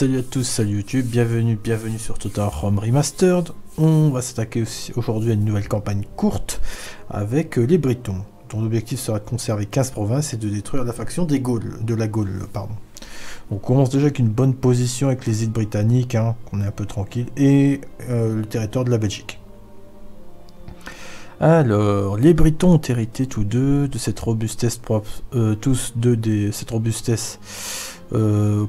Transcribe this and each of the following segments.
Salut à tous, salut YouTube, bienvenue sur Total War Rome: Remastered. On va s'attaquer aujourd'hui à une nouvelle campagne courte avec les Britons, dont l'objectif sera de conserver 15 provinces et de détruire la faction des Gaules, de la Gaule. Pardon. On commence déjà avec une bonne position avec les îles britanniques, hein, qu'on est un peu tranquille, et le territoire de la Belgique. Alors, les Britons ont hérité tous deux de cette robustesse propre,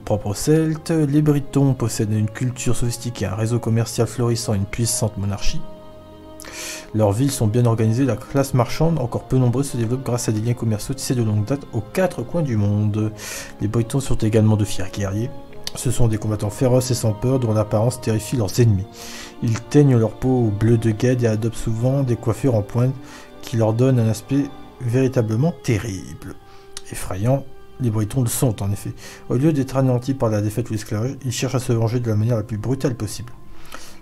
propre aux Celtes. Les Britons possèdent une culture sophistiquée, un réseau commercial florissant et une puissante monarchie. Leurs villes sont bien organisées, la classe marchande, encore peu nombreuse, se développe grâce à des liens commerciaux tissés de longue date aux quatre coins du monde. Les Britons sont également de fiers guerriers. Ce sont des combattants féroces et sans peur, dont l'apparence terrifie leurs ennemis. Ils teignent leur peau au bleu de guêde et adoptent souvent des coiffures en pointe qui leur donnent un aspect véritablement terrible. Effrayant, les Britons le sont en effet. Au lieu d'être anéantis par la défaite ou l'esclavage, ils cherchent à se venger de la manière la plus brutale possible.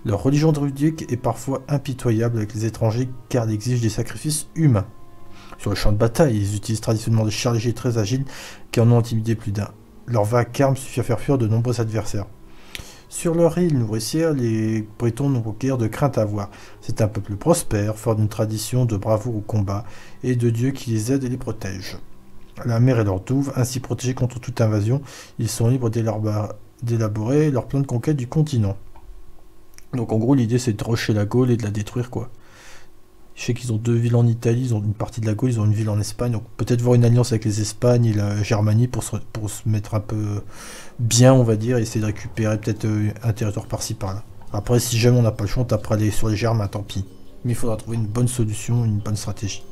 Leur religion druidique est parfois impitoyable avec les étrangers car elle exige des sacrifices humains. Sur le champ de bataille, ils utilisent traditionnellement des chars légers très agiles qui en ont intimidé plus d'un. Leur vacarme suffit à faire fuir de nombreux adversaires. Sur leur île nourricière, les Britons n'ont guère de crainte à avoir. C'est un peuple prospère, fort d'une tradition de bravoure au combat et de dieux qui les aident et les protègent. La mer est leur douve, ainsi protégés contre toute invasion, ils sont libres d'élaborer leur plan de conquête du continent. Donc en gros l'idée c'est de rusher la Gaule et de la détruire quoi. Je sais qu'ils ont deux villes en Italie, ils ont une partie de la Gaule, ils ont une ville en Espagne, donc peut-être voir une alliance avec les Espagnes et la Germanie pour se mettre un peu bien on va dire, et essayer de récupérer peut-être un territoire par-ci par-là. Après si jamais on n'a pas le choix, on tapera sur les Germains, tant pis. Mais il faudra trouver une bonne solution, une bonne stratégie.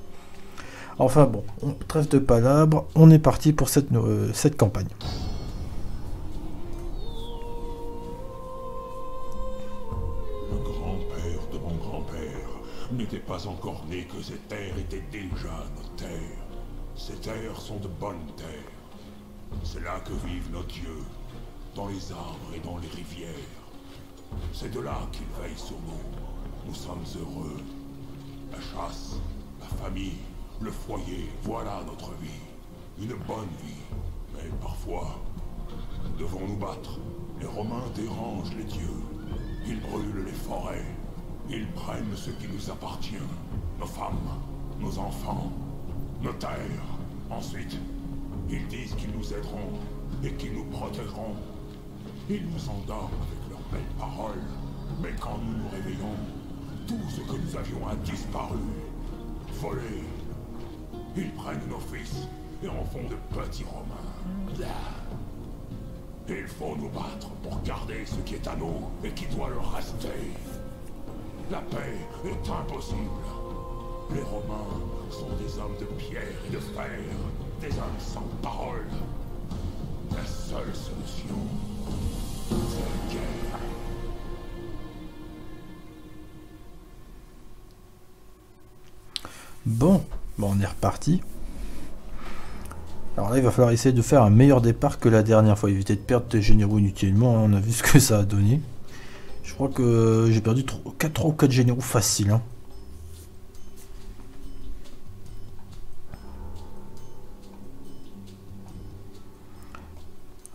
Enfin bon, on trêve de palabres, on est parti pour cette campagne. Le grand-père de mon grand-père n'était pas encore né que ces terres étaient déjà nos terres. Ces terres sont de bonnes terres. C'est là que vivent nos dieux, dans les arbres et dans les rivières. C'est de là qu'ils veillent sur nous. Nous sommes heureux. La chasse, la famille, le foyer, voilà notre vie. Une bonne vie. Mais parfois, nous devons nous battre. Les Romains dérangent les dieux. Ils brûlent les forêts. Ils prennent ce qui nous appartient. Nos femmes, nos enfants, nos terres. Ensuite, ils disent qu'ils nous aideront et qu'ils nous protégeront. Ils nous endorment avec leurs belles paroles. Mais quand nous nous réveillons, tout ce que nous avions a disparu. Volé. Ils prennent nos fils et en font de petits Romains. Il faut nous battre pour garder ce qui est à nous et qui doit leur rester. La paix est impossible. Les Romains sont des hommes de pierre et de fer, des hommes sans parole. La seule solution, c'est la guerre. Bon, on est reparti. Alors là, il va falloir essayer de faire un meilleur départ que la dernière fois. Éviter de perdre tes généraux inutilement. On a vu ce que ça a donné. Je crois que j'ai perdu 3 ou 4 généraux faciles. Hein.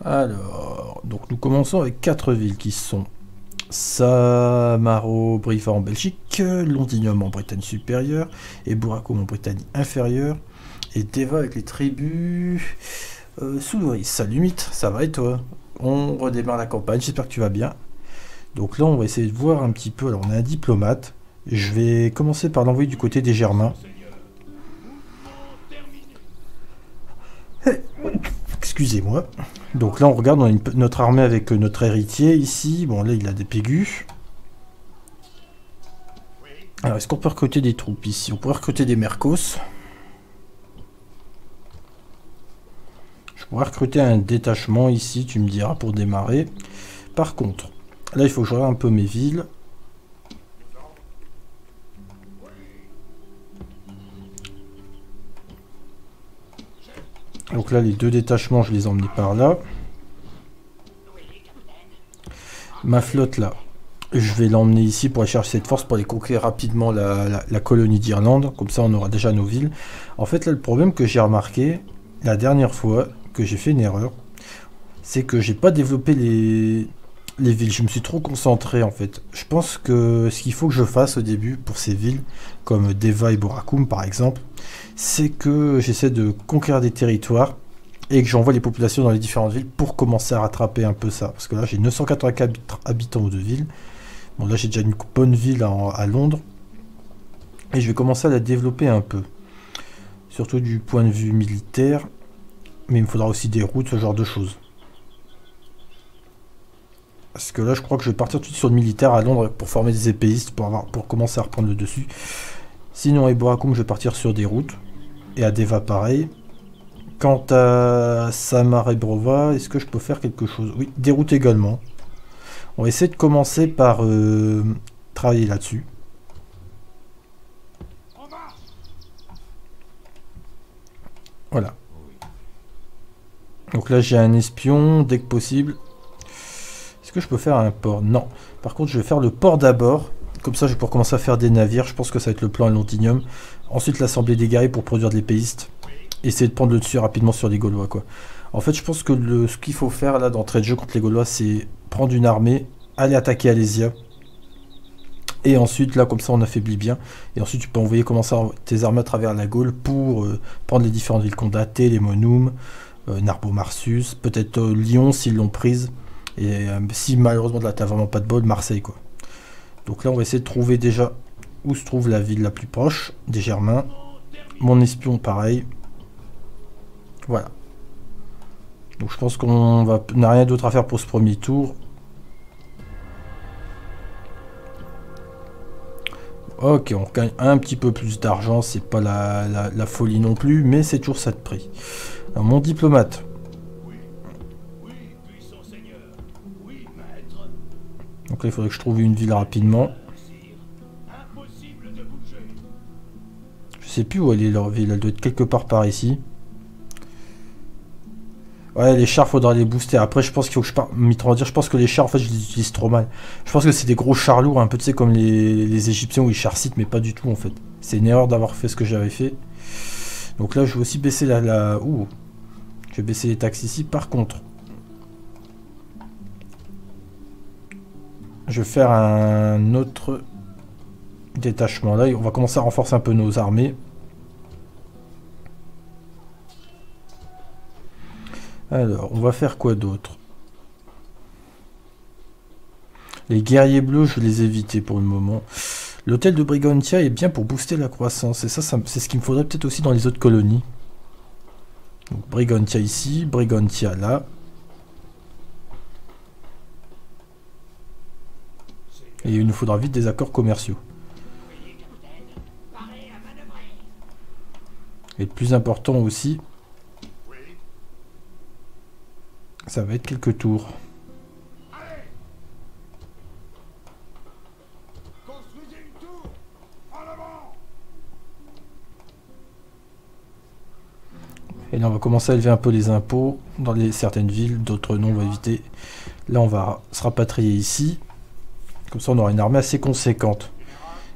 Alors, donc nous commençons avec 4 villes qui sont Samarobriva en Belgique, Londinium en Bretagne supérieure, Eboracum en Bretagne inférieure, et Deva avec les tribus Soudoiris. Salut Mythe, ça va et toi? On redémarre la campagne, j'espère que tu vas bien. Donc là on va essayer de voir un petit peu, alors on a un diplomate, je vais commencer par l'envoyer du côté des Germains. Excusez-moi. Donc là on regarde, on a notre armée avec notre héritier ici. Bon là il a des pégus. Alors est-ce qu'on peut recruter des troupes ici? On pourrait recruter des mercos. Je pourrais recruter un détachement ici, tu me diras, pour démarrer. Par contre, là il faut que je regarde un peu mes villes. Donc là, les deux détachements, je les ai emmenés par là. Ma flotte, là, je vais l'emmener ici pour aller chercher cette force, pour aller conquérir rapidement la colonie d'Irlande. Comme ça, on aura déjà nos villes. En fait, là, le problème que j'ai remarqué, la dernière fois que j'ai fait une erreur, c'est que j'ai pas développé les villes. Je me suis trop concentré en fait. Je pense que ce qu'il faut que je fasse au début pour ces villes, comme Deva et Eboracum par exemple, c'est que j'essaie de conquérir des territoires et que j'envoie les populations dans les différentes villes pour commencer à rattraper un peu ça. Parce que là j'ai 984 habitants aux deux villes. Bon là j'ai déjà une bonne ville à Londres. Et je vais commencer à la développer un peu. Surtout du point de vue militaire. Mais il me faudra aussi des routes, ce genre de choses. Parce que là je crois que je vais partir tout de suite sur le militaire à Londres pour former des épéistes, pour commencer à reprendre le dessus. Sinon à Eboracum je vais partir sur des routes. Et à Deva pareil. Quant à Samarobriva, est-ce que je peux faire quelque chose? Oui, des routes également. On va essayer de commencer par travailler là-dessus. Voilà. Donc là j'ai un espion dès que possible. Est-ce que je peux faire un port? Non. Par contre je vais faire le port d'abord. Comme ça je vais pouvoir commencer à faire des navires. Je pense que ça va être le plan à Londinium. Ensuite l'assemblée des guerriers pour produire de l'épéiste. Essayer de prendre le dessus rapidement sur les Gaulois quoi. En fait je pense que ce qu'il faut faire là d'entrée de jeu contre les Gaulois, c'est prendre une armée, aller attaquer Alésia. Et ensuite là comme ça on affaiblit bien. Et ensuite tu peux envoyer commencer tes armées à travers la Gaule pour prendre les différentes villes Condater, les Monum, Narbo Martius, peut-être Lyon s'ils l'ont prise. Et si malheureusement là t'as vraiment pas de bol, Marseille quoi. Donc là on va essayer de trouver déjà où se trouve la ville la plus proche des Germains. Mon espion pareil. Voilà. Donc je pense qu'on n'a rien d'autre à faire pour ce premier tour. Ok, on gagne un petit peu plus d'argent, c'est pas la folie non plus, mais c'est toujours ça de prix. Alors, mon diplomate. Donc là, il faudrait que je trouve une ville rapidement. Je sais plus où elle est leur ville, elle doit être quelque part par ici. Ouais, les chars, faudra les booster. Après, je pense qu'il faut que je parte Mithrandir. Je pense que les chars, en fait, je les utilise trop mal. Je pense que c'est des gros chars lourds, un peu, tu sais, comme les Égyptiens où ils charcitent, mais pas du tout, en fait. C'est une erreur d'avoir fait ce que j'avais fait. Donc là, je vais aussi baisser Ouh. Je vais baisser les taxes ici. Par contre, je vais faire un autre détachement là. Et on va commencer à renforcer un peu nos armées. Alors, on va faire quoi d'autre? Les guerriers bleus, je vais les éviter pour le moment. L'hôtel de Brigantia est bien pour booster la croissance. Et ça c'est ce qu'il me faudrait peut-être aussi dans les autres colonies. Donc, Brigantia ici, Brigantia là. Et il nous faudra vite des accords commerciaux. Et le plus important aussi... Ça va être quelques tours. Et là on va commencer à élever un peu les impôts dans certaines villes, d'autres non on va éviter. Là on va se rapatrier ici. Comme ça on aura une armée assez conséquente.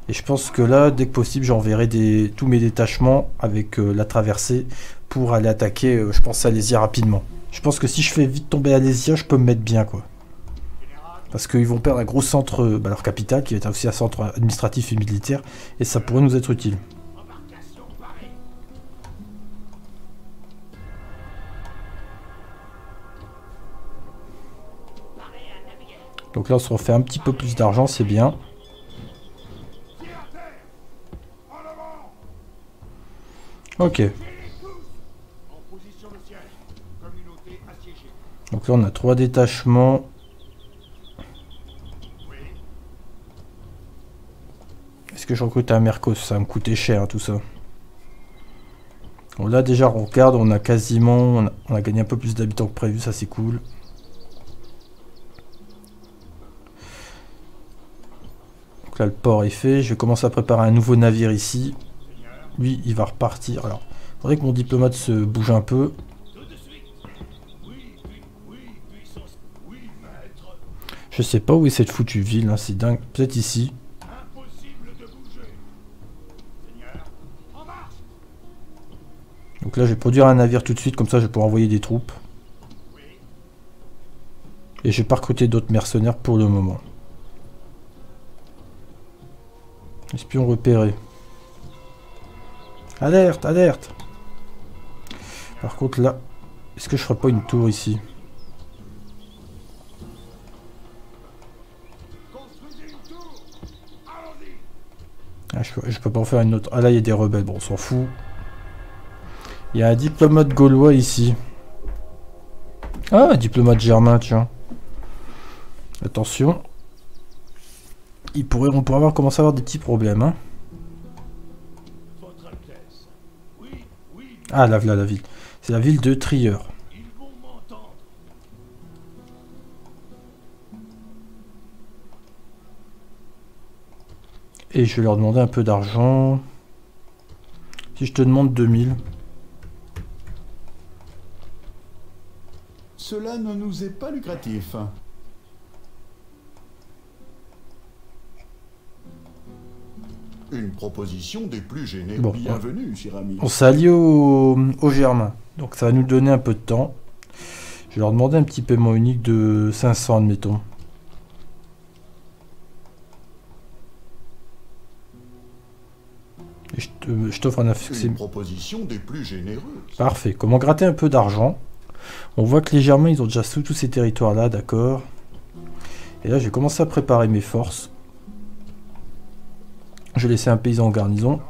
Et je pense que là dès que possible j'enverrai tous mes détachements avec la traversée pour aller attaquer, je pense, Alésia rapidement. Je pense que si je fais vite tomber Alésia, je peux me mettre bien, quoi. Parce qu'ils vont perdre un gros centre, leur capitale, qui va être aussi un centre administratif et militaire, et ça pourrait nous être utile. Donc là, on se refait un petit peu plus d'argent, c'est bien. Ok. Donc là on a 3 détachements. Est-ce que je recrute un Mercos? Ça va me coûter cher hein, tout ça. Bon là déjà on regarde, on a quasiment... On a gagné un peu plus d'habitants que prévu, ça c'est cool. Donc là le port est fait, je vais commencer à préparer un nouveau navire ici. Lui il va repartir. Alors, il faudrait que mon diplomate se bouge un peu. Je sais pas où est cette foutue ville, hein, c'est dingue. Peut-être ici. Donc là, je vais produire un navire tout de suite, comme ça je vais pouvoir envoyer des troupes. Et je n'ai pas recruté d'autres mercenaires pour le moment. Espion repéré. Alerte, alerte. Par contre là, est-ce que je ferai pas une tour ici? Ah, je peux pas en faire une autre. Ah là il y a des rebelles, bon on s'en fout. Il y a un diplomate gaulois ici. Ah, un diplomate germain, tiens. Attention. On pourrait avoir commencé à avoir des petits problèmes. Hein. Ah, là, voilà la ville. C'est la ville de Trier. Et je vais leur demander un peu d'argent. Si je te demande 2000. Cela ne nous est pas lucratif. Une proposition des plus gênés. Bon, bienvenue, cher ami. On s'allie aux Germains. Donc ça va nous donner un peu de temps. Je vais leur demander un petit paiement unique de 500, admettons. Et je t'offre un affix. Une proposition des plus généreuses. Parfait. Comment gratter un peu d'argent? On voit que les Germains, ils ont déjà sous tous ces territoires-là, d'accord. Et là, j'ai commencé à préparer mes forces. Je vais laisser un paysan en garnison.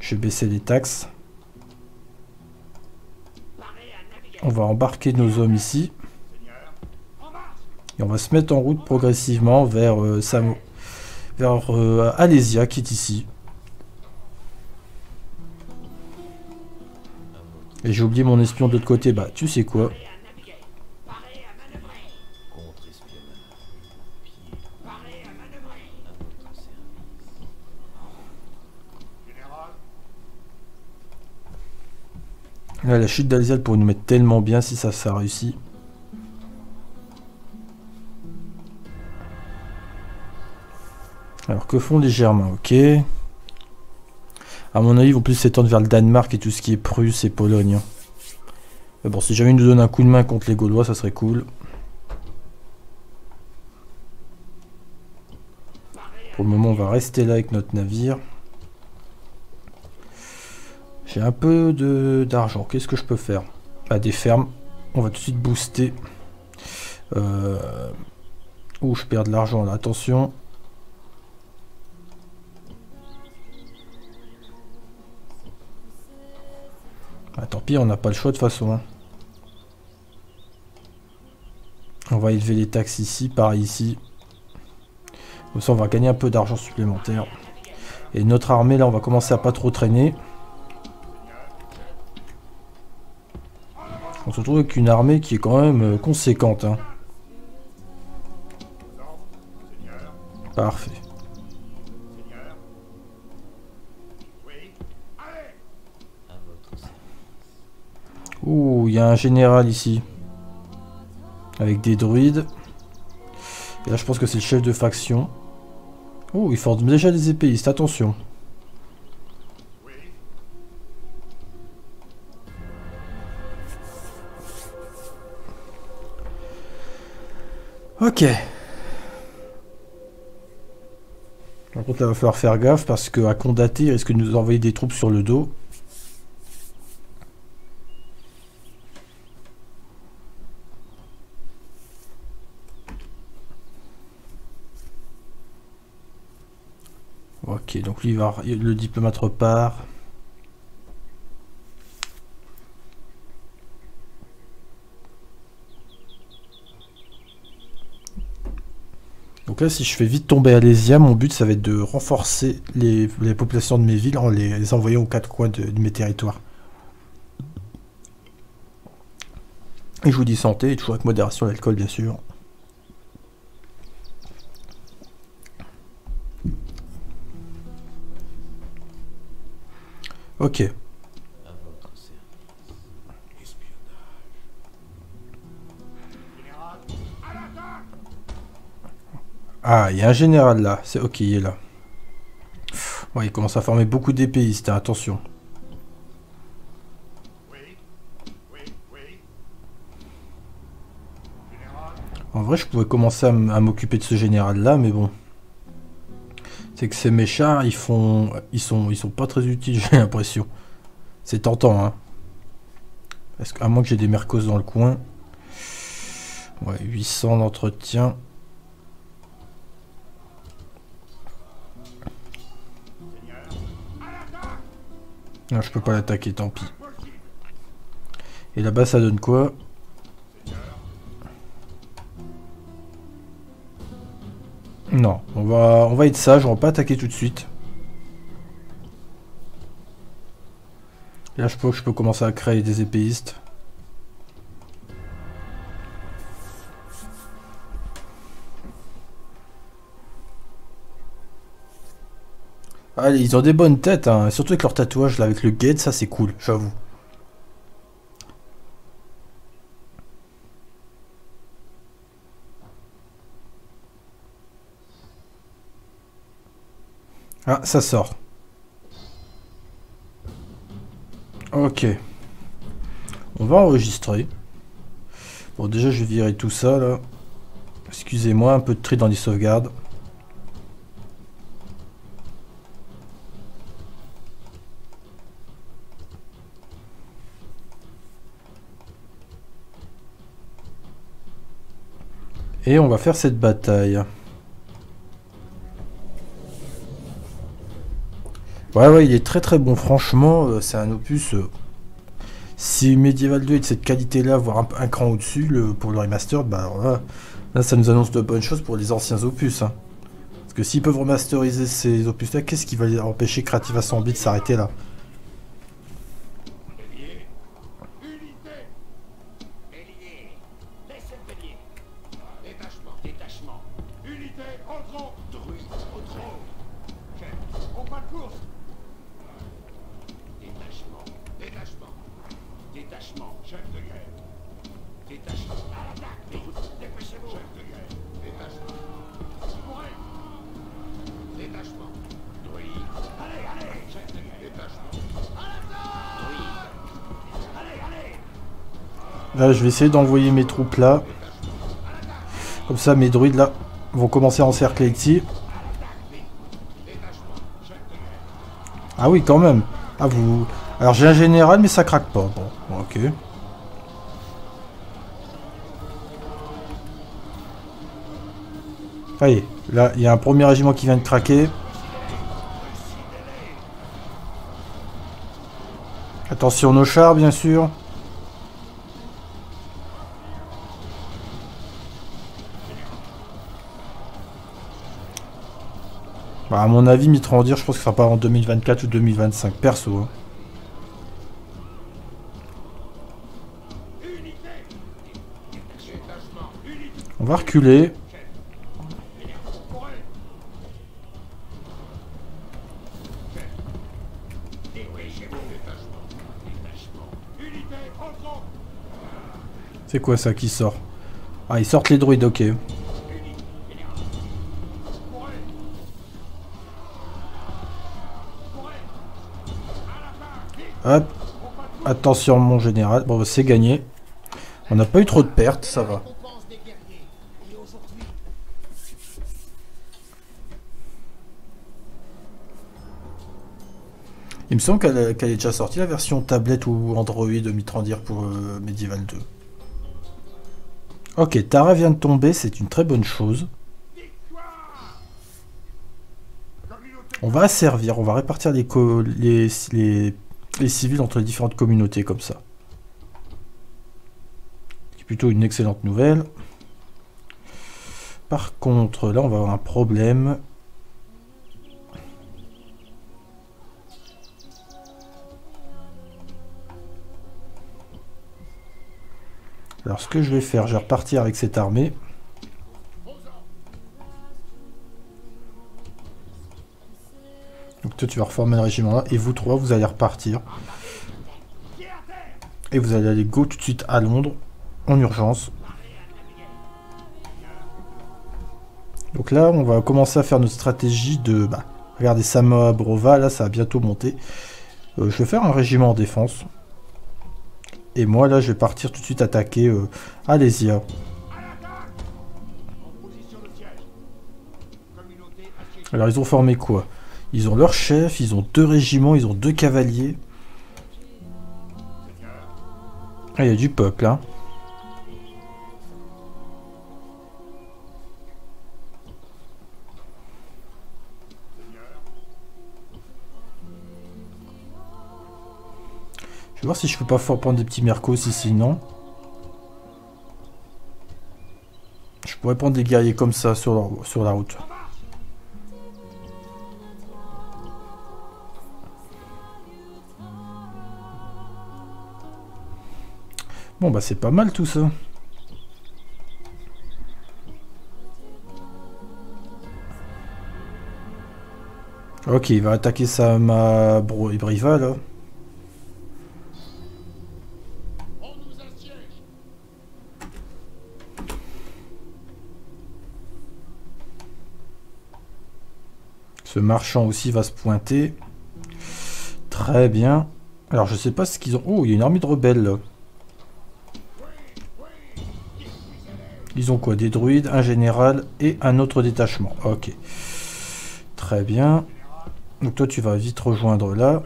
Je vais baisser les taxes. On va embarquer nos hommes ici. Et on va se mettre en route progressivement vers Alésia qui est ici. Et j'ai oublié mon espion de l'autre côté. Bah, tu sais quoi? Là, la chute d'Alésia pourrait nous mettre tellement bien si ça réussit. Alors, que font les Germains? Ok. À mon avis, ils vont plus s'étendre vers le Danemark et tout ce qui est Prusse et Pologne. Mais bon, si jamais ils nous donnent un coup de main contre les Gaulois, ça serait cool. Pour le moment, on va rester là avec notre navire. J'ai un peu d'argent. Qu'est-ce que je peux faire? Bah, des fermes. On va tout de suite booster. Ouh, je perds de l'argent là. Attention. Ah, tant pis, on n'a pas le choix de toute façon. Hein. On va élever les taxes ici, pareil ici. Comme ça, on va gagner un peu d'argent supplémentaire. Et notre armée, là, on va commencer à pas trop traîner. On se retrouve avec une armée qui est quand même conséquente. Hein. Parfait. Ouh, il y a un général ici. Avec des druides. Et là, je pense que c'est le chef de faction. Ouh, il forme déjà des épéistes, attention. Ok. Par contre, là, il va falloir faire gaffe parce qu'à Condater, il risque de nous envoyer des troupes sur le dos. Ok, donc lui, le diplomate repart. Donc là, si je fais vite tomber Alésia, mon but, ça va être de renforcer les populations de mes villes en les envoyant aux quatre coins de mes territoires. Et je vous dis santé, et toujours avec modération l'alcool, bien sûr. Ok. Ah, il y a un général là. C'est ok, il est là. Ouais, il commence à former beaucoup d'épéistes, hein, attention. En vrai, je pouvais commencer à m'occuper de ce général-là, mais bon. C'est que ces méchants, ils sont pas très utiles, j'ai l'impression. C'est tentant, hein. Parce qu'à moins que j'ai des mercos dans le coin. Ouais, 800 d'entretien. Non, je peux pas l'attaquer, tant pis. Et là-bas, ça donne quoi? Non, on va être sage, on va pas attaquer tout de suite. Là, je peux commencer à créer des épéistes. Allez, ils ont des bonnes têtes, hein. Surtout avec leur tatouage là, avec le guet, ça c'est cool, j'avoue. Ah, ça sort. Ok. On va enregistrer. Bon, déjà, je vais virer tout ça, là. Excusez-moi, un peu de tri dans les sauvegardes. Et on va faire cette bataille. Ouais, il est très très bon, franchement, c'est un opus, si Medieval 2 est de cette qualité-là, voire un cran au-dessus pour le remaster, bah là ça nous annonce de bonnes choses pour les anciens opus. Hein. Parce que s'ils peuvent remasteriser ces opus-là, qu'est-ce qui va les empêcher Creative Assembly de s'arrêter là? Là, je vais essayer d'envoyer mes troupes là. Comme ça, mes druides là vont commencer à encercler ici. Ah oui, quand même. Ah vous. Alors j'ai un général, mais ça craque pas. Bon, ok. Allez, là, il y a un premier régiment qui vient de craquer. Attention nos chars, bien sûr. Bah, à mon avis, Mithrandir, je pense que ça part en 2024 ou 2025 perso. Hein. On va reculer. C'est quoi ça qui sort? Ah, ils sortent les druides, ok. Hop, attention mon général, bon c'est gagné. On n'a pas eu trop de pertes, ça va. Il me semble qu'elle est déjà sortie la version tablette ou Android de Mithrandir pour Medieval 2. Ok, Tarak vient de tomber, c'est une très bonne chose. On va asservir, on va répartir les civils entre les différentes communautés comme ça. C'est plutôt une excellente nouvelle. Par contre, là on va avoir un problème. Alors ce que je vais faire, je vais repartir avec cette armée. Donc toi tu vas reformer le régiment là, et vous trois vous allez repartir. Et vous allez aller go tout de suite à Londres, en urgence. Donc là on va commencer à faire notre stratégie de... Bah, regardez Samarobriva, là ça a bientôt monté. Je vais faire un régiment en défense. Et moi là je vais partir tout de suite attaquer Alésia. Alors ils ont formé quoi? Ils ont leur chef, ils ont 2 régiments, ils ont 2 cavaliers. Ah, il y a du peuple, hein. Je vais voir si je peux pas fort prendre des petits mercos ici, non? Je pourrais prendre des guerriers comme ça sur la route. Bon bah c'est pas mal tout ça. Ok, il va attaquer Samarobriva là. Ce marchand aussi va se pointer. Très bien. Alors je sais pas ce qu'ils ont... Oh, il y a une armée de rebelles là. Ils ont quoi? Des druides, un général et un autre détachement. Ok. Très bien. Donc toi, tu vas vite rejoindre là.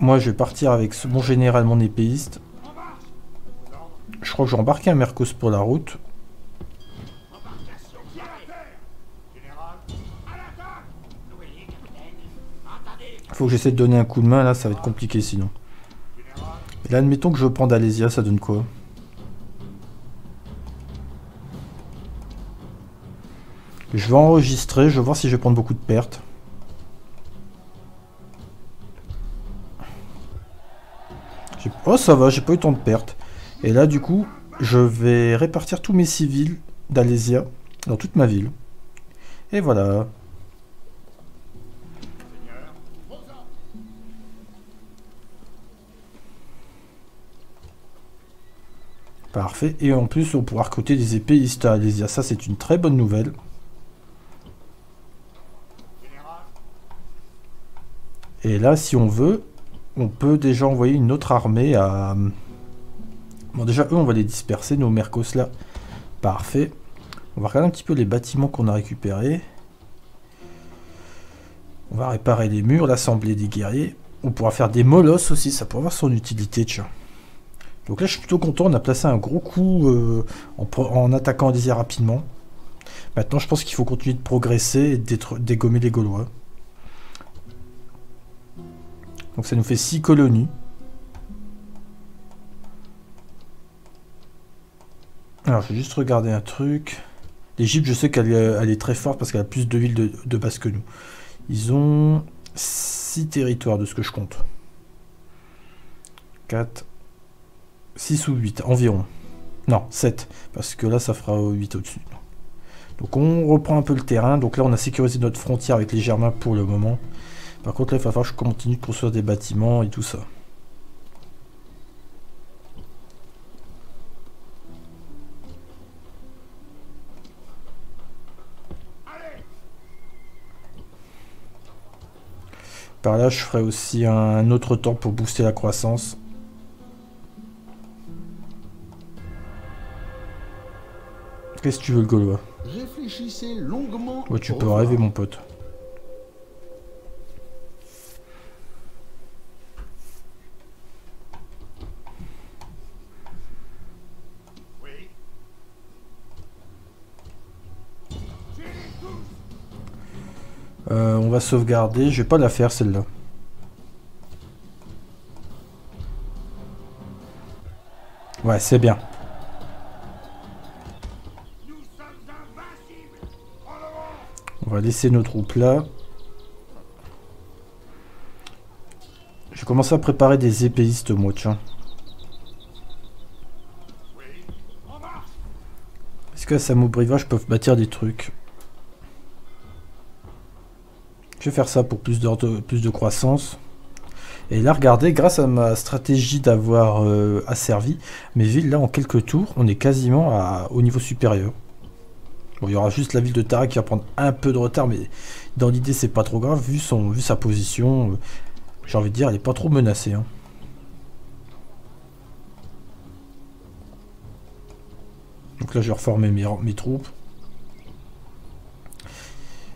Moi, je vais partir avec mon général, mon épéiste. Je crois que j'ai embarqué un Mercos pour la route. Faut que j'essaie de donner un coup de main. Là, ça va être compliqué sinon. Et là, admettons que je prends Alésia, ça donne quoi? Je vais enregistrer, je vais voir si je vais prendre beaucoup de pertes. Oh ça va, j'ai pas eu tant de pertes. Et là du coup, je vais répartir tous mes civils d'Alésia dans toute ma ville. Et voilà. Parfait. Et en plus, on pourra recruter des épéistes à Alésia. Ça c'est une très bonne nouvelle. Et là, si on veut, on peut déjà envoyer une autre armée à... Bon, déjà, eux, on va les disperser, nos Mercos, là. Parfait. On va regarder un petit peu les bâtiments qu'on a récupérés. On va réparer les murs, l'assemblée des guerriers. On pourra faire des molosses aussi, ça pourrait avoir son utilité, tiens. Donc là, je suis plutôt content, on a placé un gros coup en attaquant Alésia rapidement. Maintenant, je pense qu'il faut continuer de progresser et de dégommer les Gaulois. Donc ça nous fait 6 colonies. Alors je vais juste regarder un truc. L'Égypte, je sais qu'elle est très forte parce qu'elle a plus de villes de base que nous. Ils ont 6 territoires de ce que je compte. 4, 6 ou 8 environ. Non, 7. Parce que là ça fera 8 au-dessus. Donc on reprend un peu le terrain. Donc là on a sécurisé notre frontière avec les Germains pour le moment. Par contre, là, il va falloir que je continue de construire des bâtiments et tout ça. Par là, je ferai aussi un autre temple pour booster la croissance. Qu'est-ce que tu veux, le Gaulois? Réfléchissez longuement. Ouais, tu peux rêver, mon pote. On va sauvegarder, je vais pas la faire celle-là. Ouais, c'est bien. On va laisser nos troupes là. Je commence à préparer des épéistes moi, tiens. Est-ce qu'à Samarobriva, je peux bâtir des trucs? Je vais faire ça pour plus de croissance. Et là, regardez, grâce à ma stratégie d'avoir asservi mes villes, là, en quelques tours, on est quasiment au niveau supérieur. Bon, il y aura juste la ville de Tarak qui va prendre un peu de retard, mais dans l'idée, c'est pas trop grave. Vu sa position, j'ai envie de dire, elle n'est pas trop menacée. Hein. Donc là, je vais reformer mes troupes.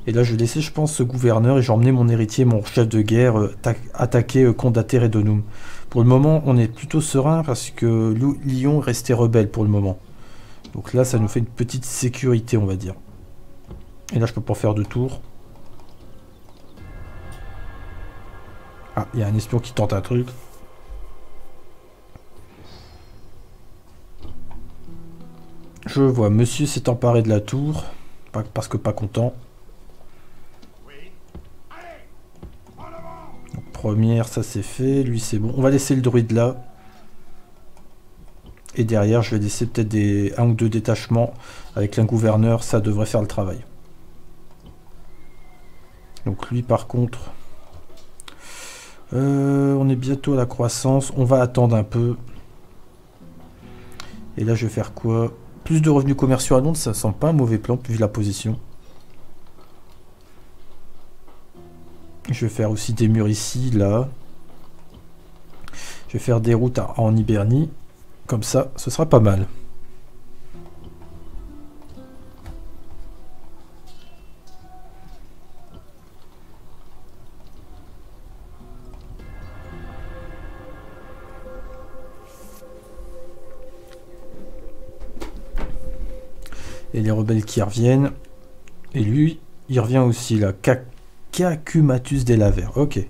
Et là, je laissais, je pense, ce gouverneur et j'ai emmené mon héritier, mon chef de guerre, attaquer Condater et Donum. Pour le moment, on est plutôt serein parce que Lyon restait rebelle pour le moment. Donc là, ça nous fait une petite sécurité, on va dire. Et là, je peux pas faire de tour. Ah, il y a un espion qui tente un truc. Je vois, monsieur s'est emparé de la tour. Parce que pas content. Donc, première, ça c'est fait. Lui, c'est bon. On va laisser le druide là. Et derrière, je vais laisser peut-être des 1 ou 2 détachements avec un gouverneur. Ça devrait faire le travail. Donc lui, par contre... on est bientôt à la croissance. On va attendre un peu. Et là, je vais faire quoi? Plus de revenus commerciaux à Londres, ça sent pas un mauvais plan, vu la position. Je vais faire aussi des murs ici, là. Je vais faire des routes en Hibernie. Comme ça, ce sera pas mal. Et les rebelles qui reviennent. Et lui, il revient aussi là. Cacumatus des Lavers. Ok.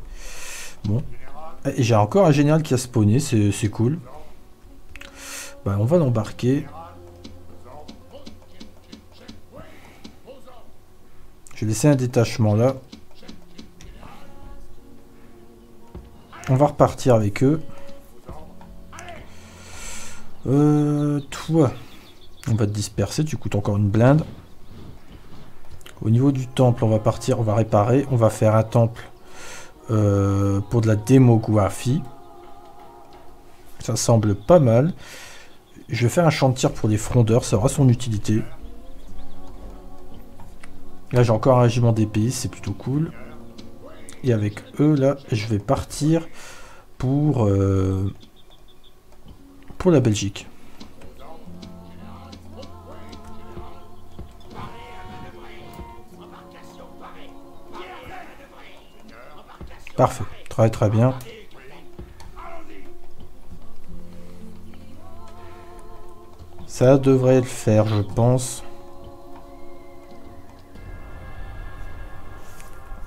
Bon. Et j'ai encore un général qui a spawné. C'est cool. Bah, on va l'embarquer. Je vais laisser un détachement là. On va repartir avec eux. Toi. On va te disperser, tu coûtes encore une blinde. Au niveau du temple, on va partir, on va réparer. On va faire un temple pour de la démographie. Ça semble pas mal. Je vais faire un chantier pour les frondeurs, ça aura son utilité. Là, j'ai encore un régiment d'épées, c'est plutôt cool. Et avec eux, là, je vais partir pour la Belgique. Parfait, très très bien. Ça devrait le faire, je pense.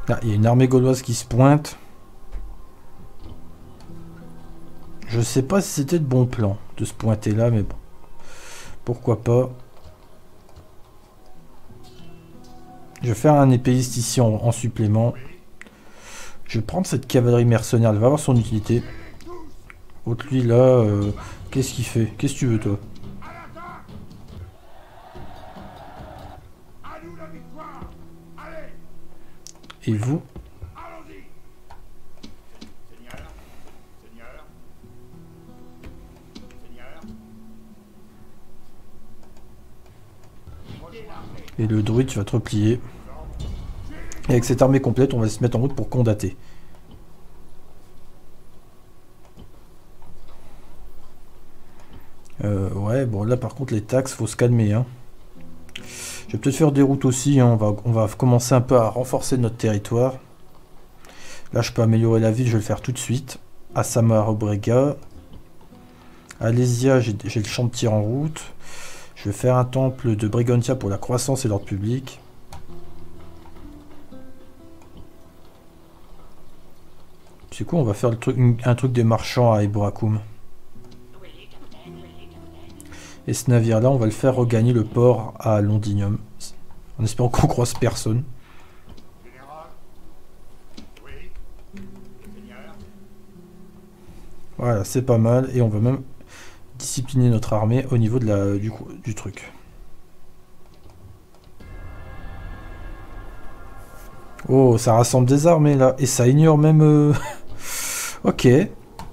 Ah, il y a une armée gauloise qui se pointe. Je sais pas si c'était de bon plan de se pointer là, mais bon. Pourquoi pas. Je vais faire un épéiste ici en supplément. Je vais prendre cette cavalerie mercenaire, elle va avoir son utilité. Autre lui là, qu'est-ce qu'il fait? Qu'est-ce que tu veux toi? Et vous? Et le druide, tu vas te replier. Et avec cette armée complète, on va se mettre en route pour Condater. Ouais, bon là par contre les taxes, faut se calmer. Hein. Je vais peut-être faire des routes aussi, hein. On va commencer un peu à renforcer notre territoire. Là je peux améliorer la ville, je vais le faire tout de suite. À Samarobriva. À Alésia, j'ai le chantier en route. Je vais faire un temple de Brigantia pour la croissance et l'ordre public. C'est quoi, on va faire le truc, un truc des marchands à Eboracum. Et ce navire-là, on va le faire regagner le port à Londinium. En espérant qu'on croise personne. Voilà, c'est pas mal. Et on va même discipliner notre armée au niveau de du truc. Oh, ça rassemble des armées là. Et ça ignore même... Ok,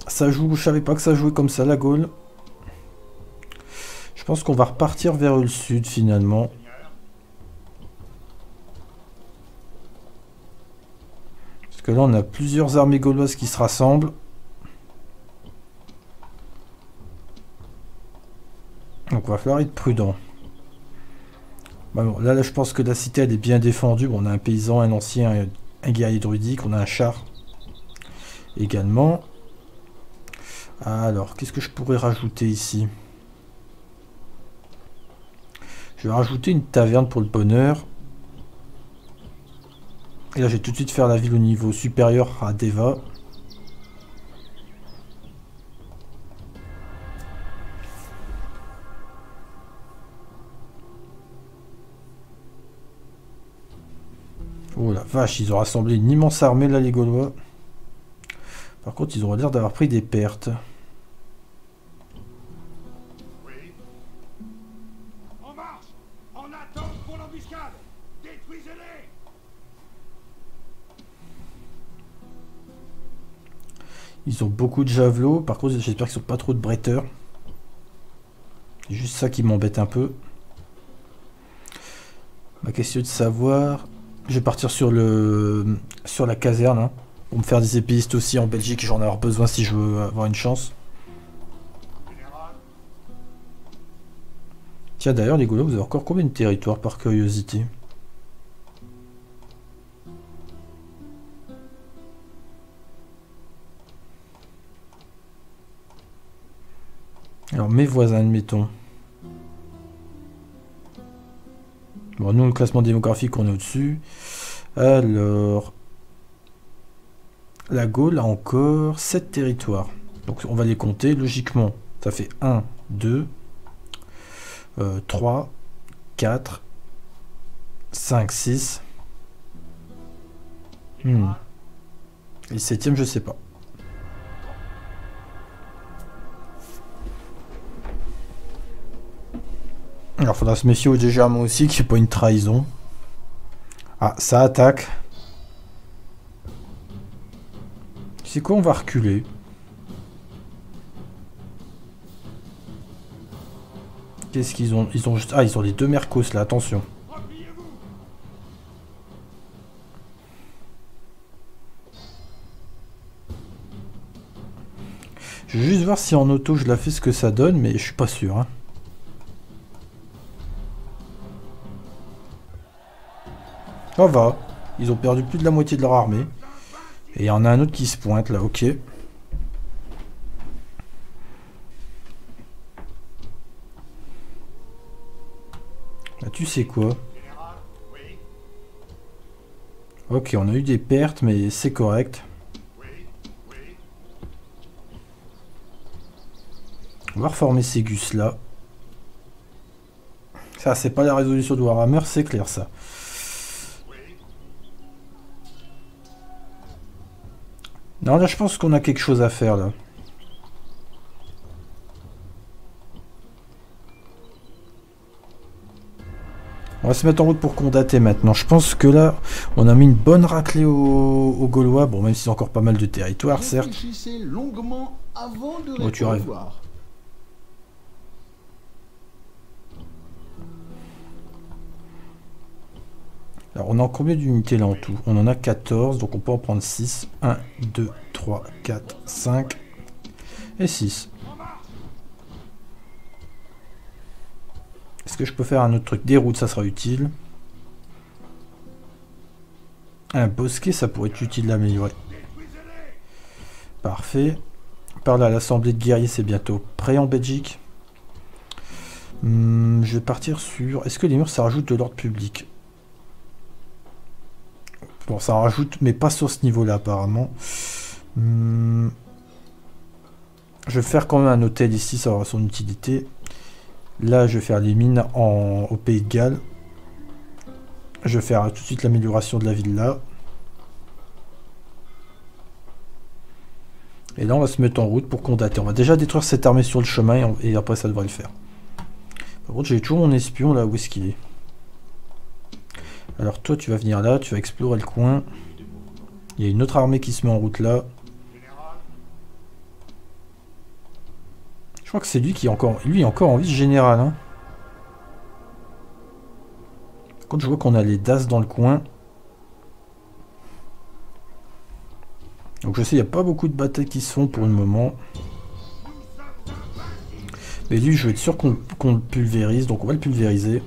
ça joue, je savais pas que ça jouait comme ça la Gaule. Je pense qu'on va repartir vers le sud finalement. Parce que là on a plusieurs armées gauloises qui se rassemblent. Donc on va falloir être prudent. Bah bon, là, je pense que la cité elle est bien défendue. Bon, on a un paysan, un ancien, un guerrier druidique, on a un char également. Alors, qu'est-ce que je pourrais rajouter ici? Je vais rajouter une taverne pour le bonheur. Et là, je vais tout de suite faire la ville au niveau supérieur à Deva. Oh la vache, ils ont rassemblé une immense armée là, les Gaulois. Par contre, ils auraient l'air d'avoir pris des pertes. Ils ont beaucoup de javelots. Par contre, j'espère qu'ils ne sont pas trop de bretteurs. C'est juste ça qui m'embête un peu. Ma question est de savoir... Je vais partir sur la caserne. Hein, pour me faire des épéistes aussi en Belgique. J'en aurai besoin si je veux avoir une chance. Tiens, d'ailleurs, les Gaulois, vous avez encore combien de territoires par curiosité? Alors, mes voisins, admettons. Bon, nous, le classement démographique, on est au-dessus. Alors, la Gaule a encore 7 territoires. Donc, on va les compter logiquement. Ça fait 1, 2, 3, 4, 5, 6. Et le 7e, je sais pas. Alors, faudra se méfier au légèrement aussi, qu'il n'y ait pas une trahison. Ah, ça attaque. C'est quoi, on va reculer. Qu'est-ce qu'ils ont? Ils ont juste... Ah, ils ont les deux Mercos, là, attention. Je vais juste voir si en auto, je la fais ce que ça donne, mais je suis pas sûr, hein. Ça va, ils ont perdu plus de la moitié de leur armée. Et il y en a un autre qui se pointe là, ok. Là, tu sais quoi? Ok, on a eu des pertes, mais c'est correct. On va reformer ces gus là. Ça, c'est pas la résolution de Warhammer, c'est clair ça. Non, là, je pense qu'on a quelque chose à faire, là. On va se mettre en route pour Condater, maintenant. Je pense que là, on a mis une bonne raclée aux Gaulois. Bon, même s'ils ont encore pas mal de territoire, certes. Longuement avant de oh, tu rêves. Alors, on a combien d'unités là en tout? On en a 14, donc on peut en prendre 6. 1, 2, 3, 4, 5 et 6. Est-ce que je peux faire un autre truc? Des routes, ça sera utile. Un bosquet, ça pourrait être utile d'améliorer. Parfait. Par là, l'assemblée de guerriers, c'est bientôt prêt en Belgique. Je vais partir sur... Est-ce que les murs, ça rajoute de l'ordre public? Bon, ça en rajoute, mais pas sur ce niveau-là, apparemment. Je vais faire quand même un hôtel ici, ça aura son utilité. Là, je vais faire les mines au Pays de Galles. Je vais faire tout de suite l'amélioration de la ville là. Et là, on va se mettre en route pour Condater. On va déjà détruire cette armée sur le chemin et après, ça devrait le faire. Par contre, j'ai toujours mon espion là, où est-ce qu'il est ? Alors toi tu vas venir là, tu vas explorer le coin. Il y a une autre armée qui se met en route là. Je crois que c'est lui qui est encore... Lui est encore en vice-général. Hein. Par contre je vois qu'on a les DAS dans le coin. Donc je sais, il n'y a pas beaucoup de batailles qui se font pour le moment. Mais lui je vais être sûr qu'on le pulvérise, donc on va le pulvériser.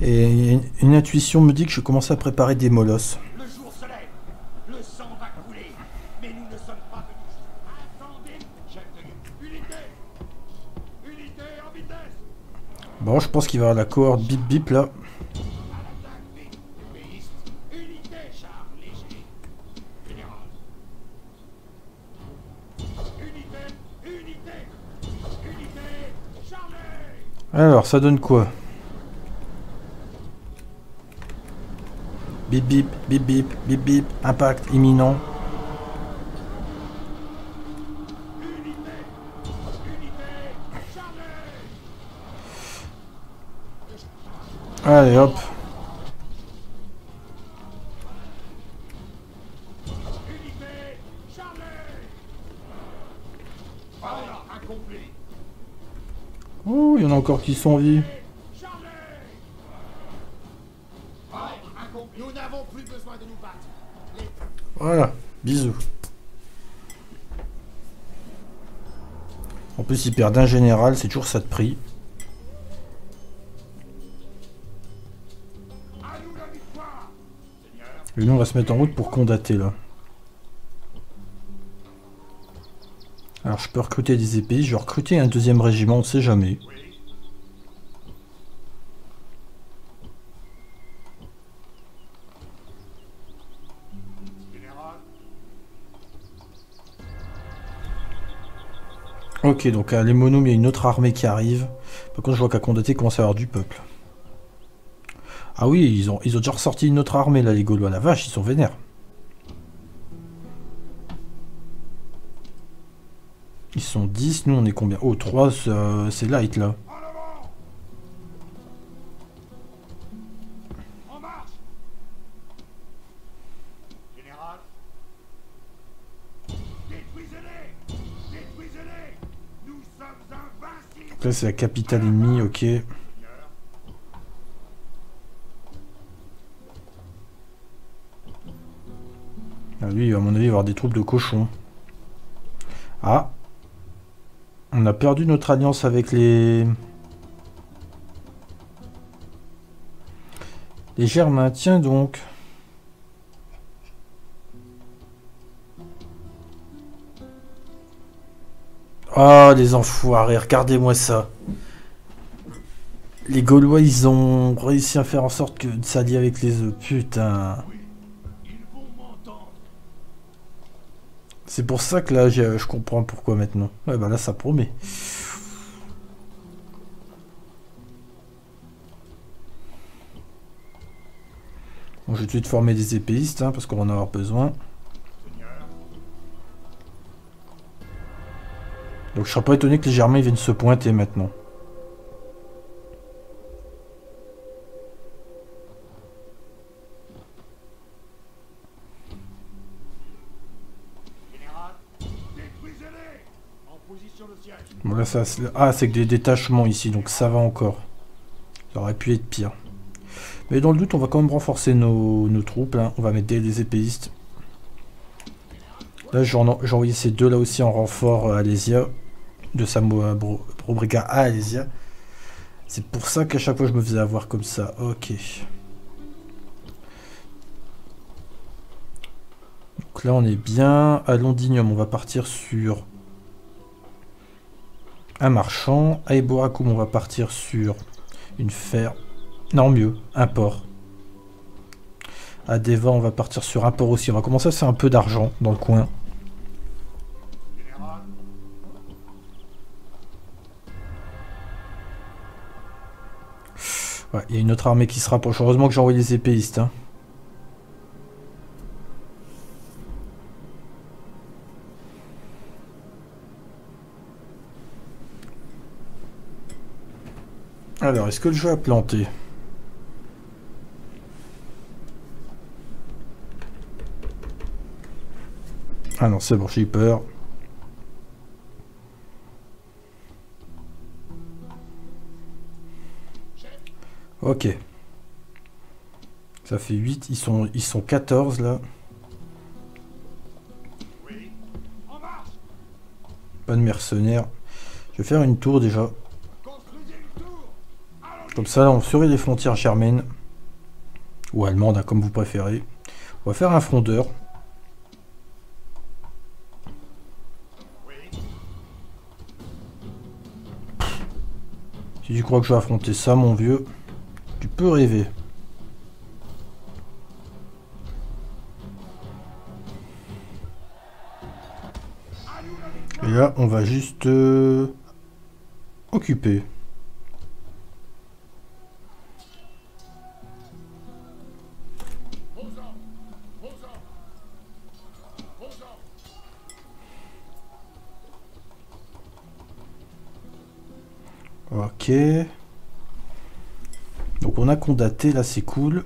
Et une intuition me dit que je commence à préparer des molosses. Le jour se lève, le sang va couler, mais nous ne sommes pas venus. Attendez, chef de unité, unité en vitesse. Bon, je pense qu'il va y avoir la cohorte bip bip là. Alors, ça donne quoi? Bip bip, bip bip, bip bip, impact imminent. Allez hop. Oh, il y en a encore qui sont vivants. Voilà, bisous. En plus, ils perdent un général, c'est toujours ça de prix. Et nous, on va se mettre en route pour Condater là. Alors, je peux recruter des épées, je vais recruter un deuxième régiment, on ne sait jamais. Ok, donc à Lémonum, il y a une autre armée qui arrive. Par contre, je vois qu'à Condater, il commence à avoir du peuple. Ah oui, ils ont déjà ressorti une autre armée, là, les Gaulois. La vache, ils sont vénères. Ils sont 10, nous on est combien? Oh, 3, c'est light là. En marche. Général. Détruisez-les! Détruisez-les! Nous sommes invincibles! Donc là c'est la capitale ennemie, ok. Ah, lui, à mon avis, il va y avoir des troupes de cochons. Ah! On a perdu notre alliance avec les Germains. Tiens donc. Ah, les enfoirés, regardez-moi ça. Les Gaulois, ils ont réussi à faire en sorte que de s'allier avec les œufs. Putain. C'est pour ça que là, je comprends pourquoi maintenant. Ouais, bah là, ça promet. Bon, je vais tout de suite former des épéistes, hein, parce qu'on va en avoir besoin. Donc, je serais pas étonné que les Germains viennent se pointer maintenant. Bon là ça, ah c'est que des détachements ici, donc ça va encore. Ça aurait pu être pire. Mais dans le doute on va quand même renforcer nos troupes, hein. On va mettre des épéistes. Là j'ai envoyé ces deux là aussi en renfort à Alésia. De Samarobriva à Alésia. C'est pour ça qu'à chaque fois je me faisais avoir comme ça, ok. Donc là on est bien à Londinium, on va partir sur... un marchand. À Eboracum, on va partir sur une ferme. Non, mieux, un port. À Deva, on va partir sur un port aussi. On va commencer à faire un peu d'argent dans le coin. Ouais, il y a une autre armée qui se rapproche. Heureusement que j'ai envoyé les épéistes. Hein. Alors, est-ce que le jeu a planté? Ah non, c'est bon, j'ai eu peur. Ok. Ça fait 8, ils sont 14 là. Pas de mercenaires. Je vais faire une tour déjà. Comme ça, on surveille les frontières germaines. Ou allemandes, comme vous préférez. On va faire un frondeur. Si tu crois que je vais affronter ça, mon vieux, tu peux rêver. Et là, on va juste occuper. Ok. Donc on a Condater, là c'est cool.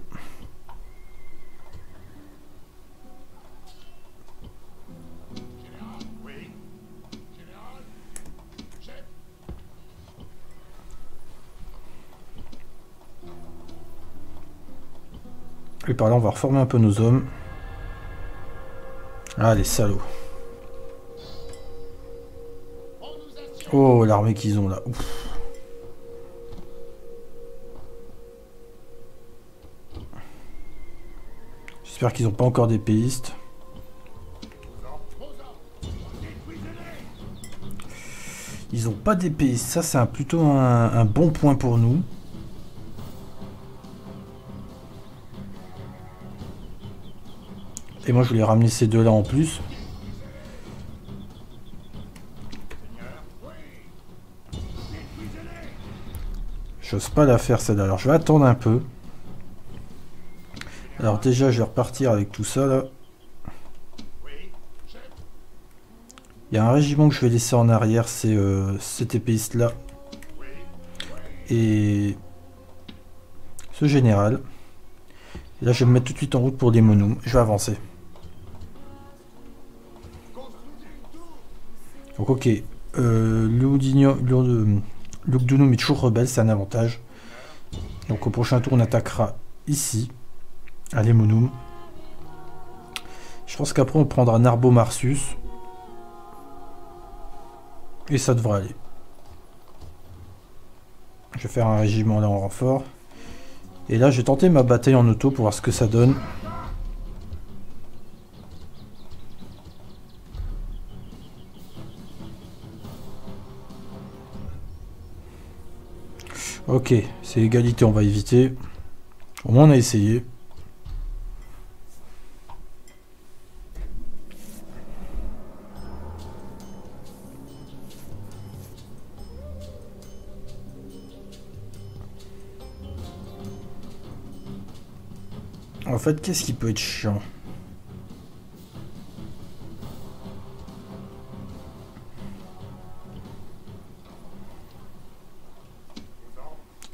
Et par là on va reformer un peu nos hommes. Ah les salauds. Oh l'armée qu'ils ont là. Ouf. J'espère qu'ils n'ont pas encore des dépaystes. Ils n'ont pas des dépaystes. Ça, c'est plutôt un bon point pour nous. Et moi, je voulais ramener ces deux-là en plus. J'ose pas la faire, celle-là. Alors, je vais attendre un peu. Alors déjà, je vais repartir avec tout ça, là. Il y a un régiment que je vais laisser en arrière, c'est cet épéiste-là. Et ce général. Et là, je vais me mettre tout de suite en route pour les monums. Je vais avancer. Donc, ok. Lugdunum est toujours rebelle, c'est un avantage. Donc, au prochain tour, on attaquera ici. Allez, Monum. Je pense qu'après, on prendra Narbo Martius. Et ça devrait aller. Je vais faire un régiment là en renfort. Et là, je vais tenter ma bataille en auto pour voir ce que ça donne. Ok, c'est égalité, on va éviter. Au moins, on a essayé. En fait, qu'est-ce qui peut être chiant?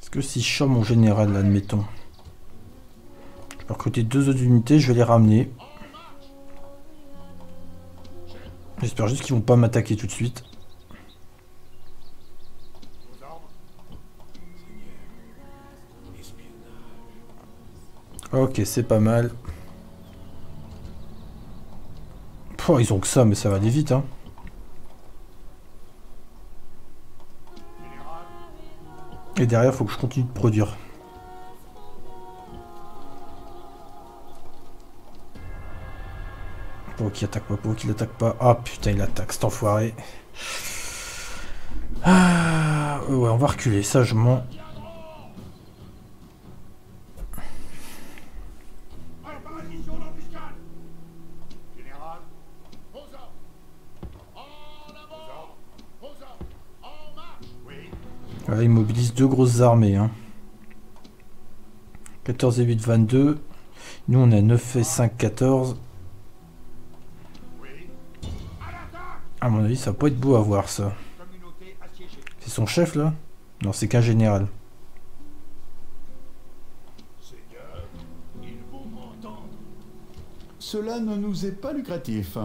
Est-ce que si je chante mon général, là, admettons. Je vais recruter deux autres unités, je vais les ramener. J'espère juste qu'ils vont pas m'attaquer tout de suite. Ok, c'est pas mal. Pouh, ils ont que ça, mais ça va aller vite, hein. Et derrière, faut que je continue de produire. Pour qu'il attaque pas, pour qu'il attaque pas. Ah putain, il attaque, cet enfoiré. Ah, ouais, on va reculer sagement. Là, il mobilise deux grosses armées. Hein. 14 et 8, 22. Nous, on a 9 et 5, 14. À mon avis, ça peut être beau à voir, ça. C'est son chef, là? Non, c'est qu'un général. Cela ne nous est pas lucratif.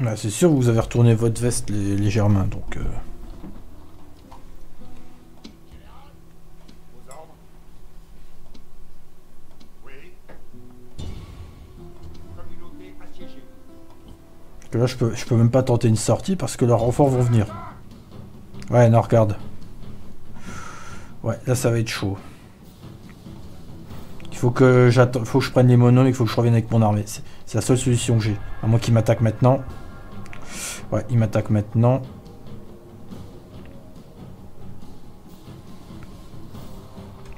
Bah, c'est sûr, vous avez retourné votre veste, les Germains, donc... Là, je peux même pas tenter une sortie parce que leurs renforts vont venir. Ouais, non, regarde. Ouais, là ça va être chaud. Il faut que j'attends, faut que je prenne les monos et il faut que je revienne avec mon armée. C'est la seule solution que j'ai. À moins qu'il m'attaque maintenant. Ouais, il m'attaque maintenant.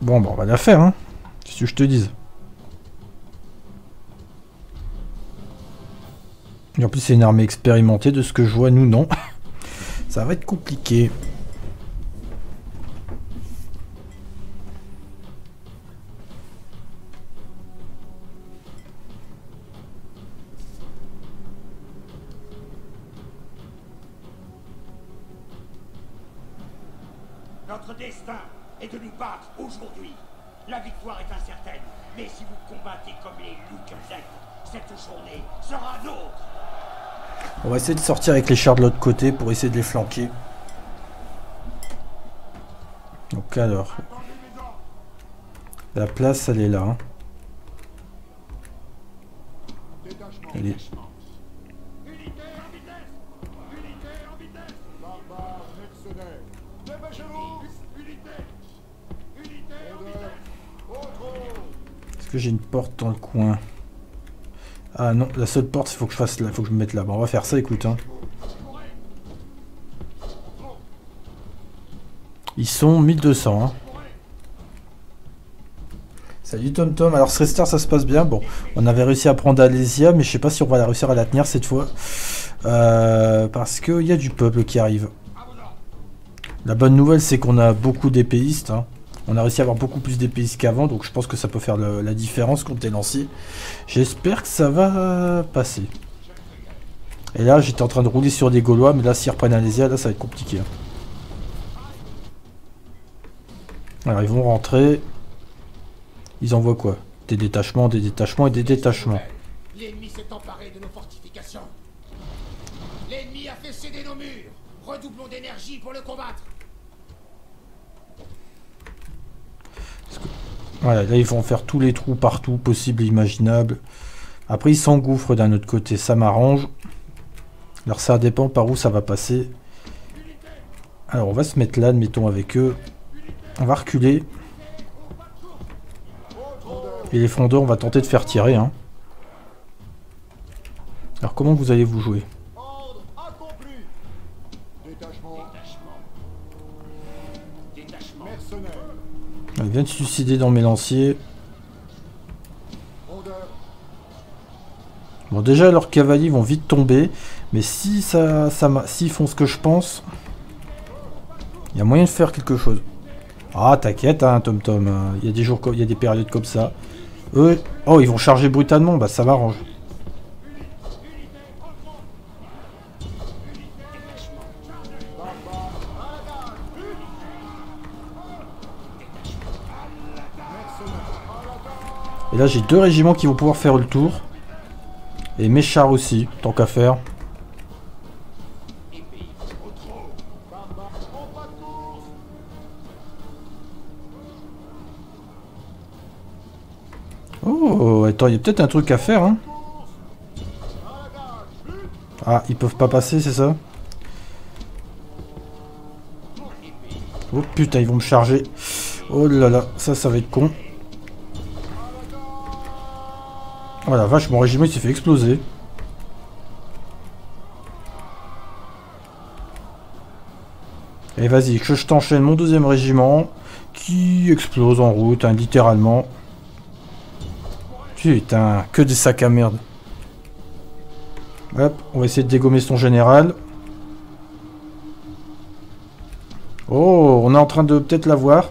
Bon, bah on va la faire, hein. Qu'est-ce que je te dise. Et en plus, c'est une armée expérimentée, de ce que je vois, nous, non. Ça va être compliqué. Notre destin est de nous battre aujourd'hui. La victoire est incertaine, mais si vous combattez comme les loups que vous êtes, cette journée sera nôtre. On va essayer de sortir avec les chars de l'autre côté pour essayer de les flanquer. Donc alors, la place elle est là. Hein. Elle est... Est-ce que j'ai une porte dans le coin ? Ah non, la seule porte, il faut que je fasse là, faut que je me mette là. Bon, on va faire ça, écoute. Hein. Ils sont 1200. Hein. Salut Tom Tom. Alors, ce restart, ça se passe bien. Bon, on avait réussi à prendre Alésia, mais je sais pas si on va la réussir à la tenir cette fois. Parce qu'il y a du peuple qui arrive. La bonne nouvelle, c'est qu'on a beaucoup d'épéistes. Hein. On a réussi à avoir beaucoup plus d'épéistes qu'avant, donc je pense que ça peut faire la différence contre les lanciers. J'espère que ça va passer. Et là, j'étais en train de rouler sur des Gaulois, mais là, s'ils reprennent Alésia, là, ça va être compliqué. Alors, ils vont rentrer. Ils envoient quoi? Des détachements et des détachements. L'ennemi s'est emparé de nos fortifications. L'ennemi a fait céder nos murs. Redoublons d'énergie pour le combattre. Voilà, là ils vont faire tous les trous partout, possible et imaginable. Après ils s'engouffrent d'un autre côté, ça m'arrange. Alors ça dépend par où ça va passer. Alors on va se mettre là, admettons, avec eux. On va reculer. Et les frondeurs, on va tenter de faire tirer. Hein. Alors comment vous allez vous jouer ? Il vient de se suicider dans mes lanciers. Bon, déjà, leurs cavaliers vont vite tomber. Mais si s'ils font ce que je pense, il y a moyen de faire quelque chose. Ah, t'inquiète, hein, Tom Tom. Il y a des jours, il y a des périodes comme ça. Eux, oh, ils vont charger brutalement. Bah, ça m'arrange. Et là j'ai deux régiments qui vont pouvoir faire le tour. Et mes chars aussi, tant qu'à faire. Oh, attends, il y a peut-être un truc à faire. Hein. Ah, ils peuvent pas passer, c'est ça? Oh putain, ils vont me charger. Oh là là, ça va être con. Voilà, vache, mon régiment il s'est fait exploser. Et vas-y, que je t'enchaîne mon deuxième régiment qui explose en route, hein, littéralement. Putain, que des sacs à merde. Hop, on va essayer de dégommer son général. Oh, on est en train de peut-être l'avoir.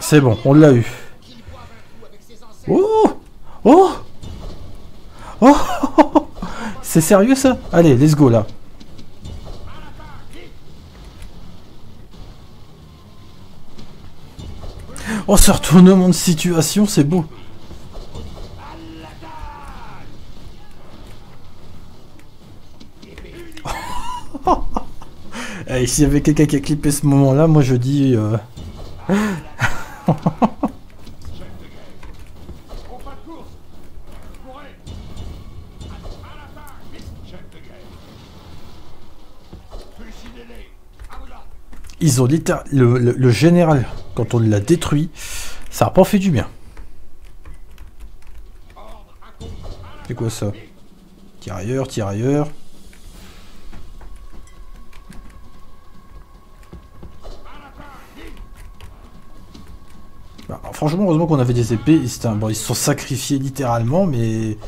C'est bon, on l'a eu. Oh, oh, oh, oh. C'est sérieux ça? Allez, let's go là. Oh, ce retournement de situation, c'est beau. Et s'il y avait quelqu'un qui a clippé ce moment-là, moi je dis... Ils ont le général, quand on l'a détruit, ça n'a pas fait du bien. C'est quoi ça? Tirailleurs, tirailleurs. Bah, franchement, heureusement qu'on avait des épées. Bon, ils se sont sacrifiés littéralement, mais...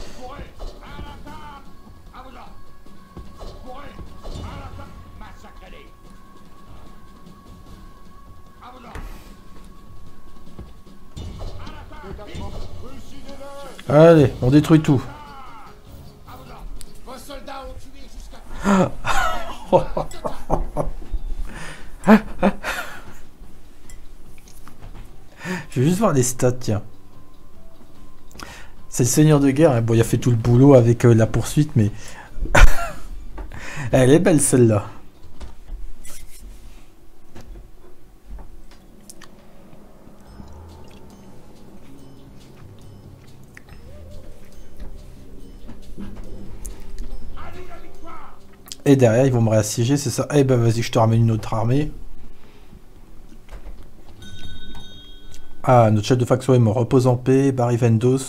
Allez, on détruit tout. Je vais juste voir les stats, tiens. C'est le seigneur de guerre. Hein. Bon, il a fait tout le boulot avec la poursuite, mais... Elle est belle, celle-là. Et derrière, ils vont me réassiéger, c'est ça. Eh ben, vas-y, je te ramène une autre armée. Ah, notre chef de faction est mort. Repose en paix, Barry Vendos.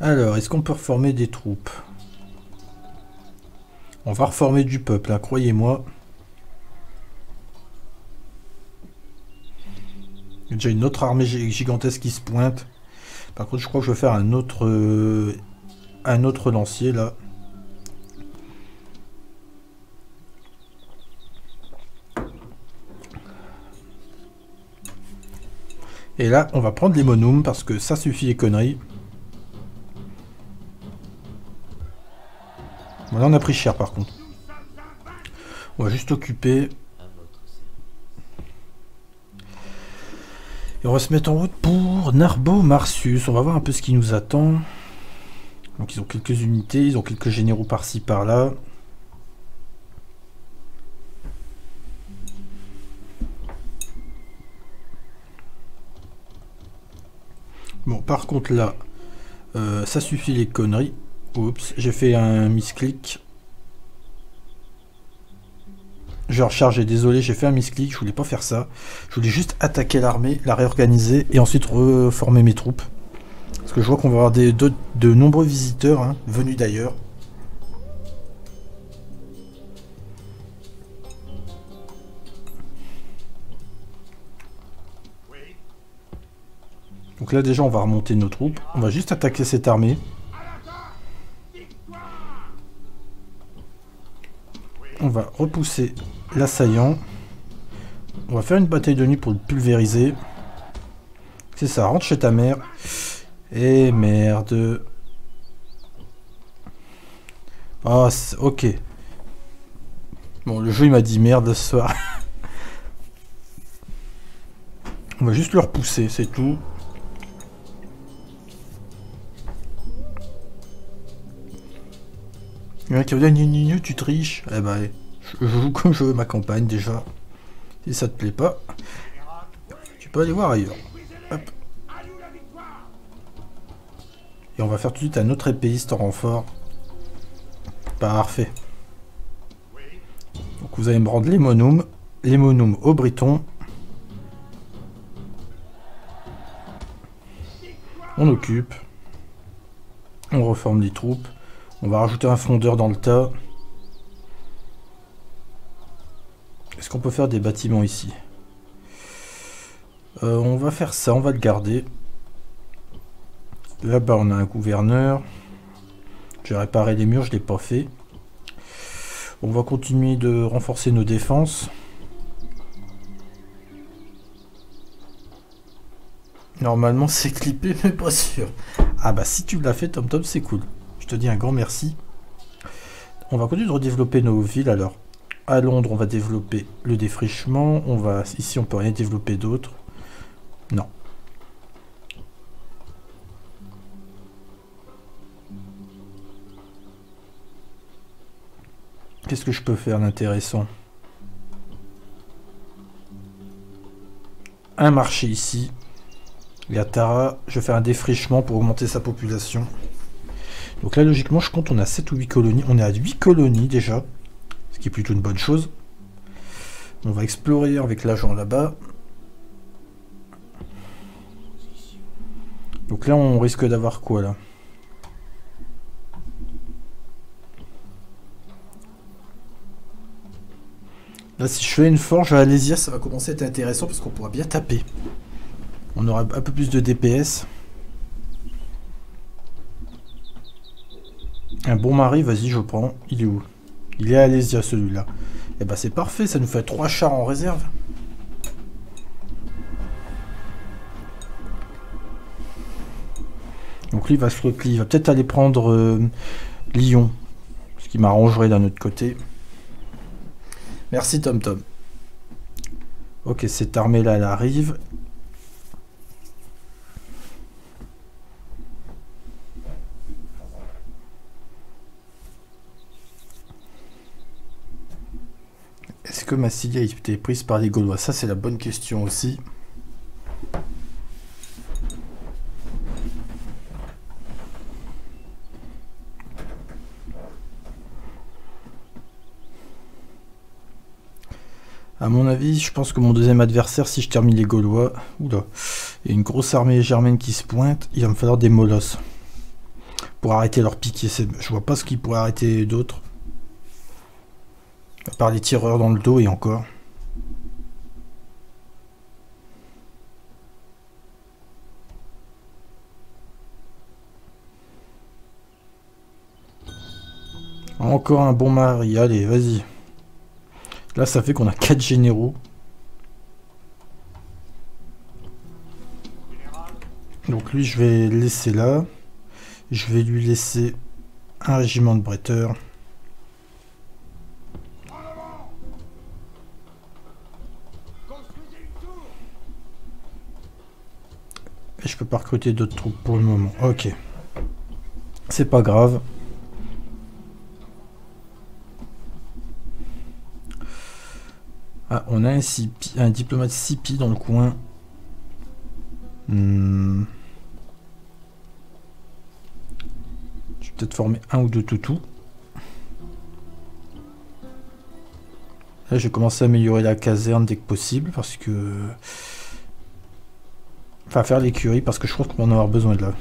Alors, est-ce qu'on peut reformer des troupes? On va reformer du peuple, hein, croyez-moi. Il y a déjà une autre armée gigantesque qui se pointe. Par contre, je crois que je vais faire un autre lancier là. Et là, on va prendre les monums parce que ça suffit les conneries. Bon, là, on a pris cher par contre. On va juste occuper. Et on va se mettre en route pour Narbo Martius. On va voir un peu ce qui nous attend. Donc ils ont quelques unités, ils ont quelques généraux par-ci par-là. Bon par contre là, ça suffit les conneries. Oups, j'ai fait un misclic. Je recharge et désolé, j'ai fait un misclic, je voulais pas faire ça. Je voulais juste attaquer l'armée, la réorganiser et ensuite reformer mes troupes. Parce que je vois qu'on va avoir de nombreux visiteurs hein, venus d'ailleurs. Donc là déjà on va remonter nos troupes. On va juste attaquer cette armée. On va repousser l'assaillant. On va faire une bataille de nuit pour le pulvériser. C'est ça, rentre chez ta mère. Et merde. Ah, oh, ok. Bon, le jeu, il m'a dit merde ce soir. On va juste le repousser, c'est tout. Il y en a qui vont dire, tu triches. Eh ben, je joue comme je veux ma campagne, déjà. Si ça te plaît pas, tu peux aller voir ailleurs. Hop. Et on va faire tout de suite un autre épéiste en renfort. Parfait. Donc vous allez me rendre les monums aux Britons. On occupe. On reforme les troupes. On va rajouter un fondeur dans le tas. Est-ce qu'on peut faire des bâtiments ici? On va faire ça, on va le garder. Là-bas, on a un gouverneur. J'ai réparé les murs, je ne l'ai pas fait. On va continuer de renforcer nos défenses. Normalement, c'est clippé, mais pas sûr. Ah bah, si tu me l'as fait, Tom Tom, c'est cool. Je te dis un grand merci. On va continuer de redévelopper nos villes, alors. À Londres, on va développer le défrichement. On va... Ici, on ne peut rien développer d'autre. Non. Qu'est-ce que je peux faire d'intéressant? Un marché ici. Il y a Tarak. Je vais faire un défrichement pour augmenter sa population. Donc là, logiquement, je compte, on a 7 ou 8 colonies. On est à 8 colonies déjà, ce qui est plutôt une bonne chose. On va explorer avec l'agent là-bas. Donc là, on risque d'avoir quoi, là? Là, si je fais une forge à Alésia, ça va commencer à être intéressant parce qu'on pourra bien taper. On aura un peu plus de DPS. Un bon mari, vas-y, je prends. Il est où? Il est à Alésia, celui-là. Et bah, c'est parfait, ça nous fait 3 chars en réserve. Donc lui, il va peut-être aller prendre Lyon, ce qui m'arrangerait d'un autre côté. Merci Tom Tom. Ok, cette armée-là, elle arrive. Est-ce que Massilia a été prise par les Gaulois? Ça, c'est la bonne question aussi. À mon avis, je pense que mon deuxième adversaire, si je termine les Gaulois... Oula, il y a une grosse armée germaine qui se pointe. Il va me falloir des molosses pour arrêter leur piqué. Je vois pas ce qui pourrait arrêter d'autres. À part les tireurs dans le dos et encore. Encore un bon mari. Allez, vas-y. Là, ça fait qu'on a 4 généraux. Donc lui, je vais laisser là. Je vais lui laisser un régiment de bretteurs. Et je peux pas recruter d'autres troupes pour le moment. Ok. C'est pas grave. Ah, on a un diplomate Sipi dans le coin. Je vais peut-être former un ou deux toutous. Là, je vais commencer à améliorer la caserne dès que possible parce que... Enfin, faire l'écurie parce que je crois qu'on va en avoir besoin de là.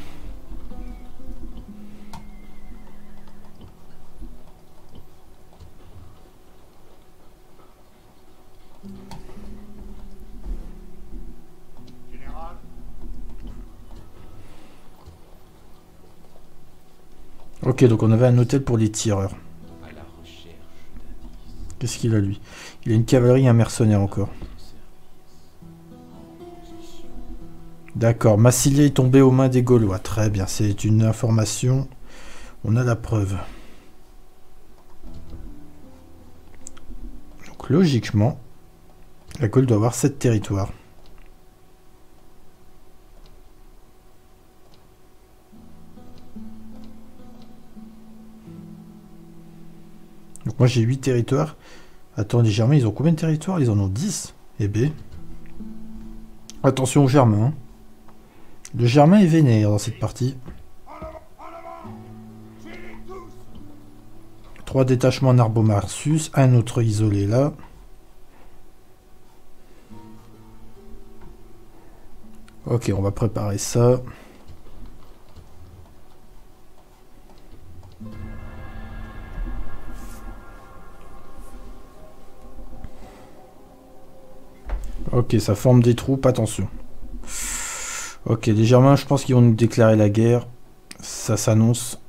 Ok, donc on avait un hôtel pour les tireurs. Qu'est-ce qu'il a lui? Il a une cavalerie et un mercenaire encore. D'accord, Massilia est tombé aux mains des Gaulois. Très bien, c'est une information. On a la preuve. Donc logiquement, la Gaule doit avoir 7 territoires. Donc moi j'ai 8 territoires. Attends, les Germains, ils ont combien de territoires? Ils en ont 10. Eh bien. Attention aux Germains. Hein. Le Germain est vénère dans cette partie. 3 détachements Narbo Martius. Un autre isolé là. Ok, on va préparer ça. Ok, ça forme des troupes, attention. Ok, les Germains, je pense qu'ils vont nous déclarer la guerre. Ça s'annonce.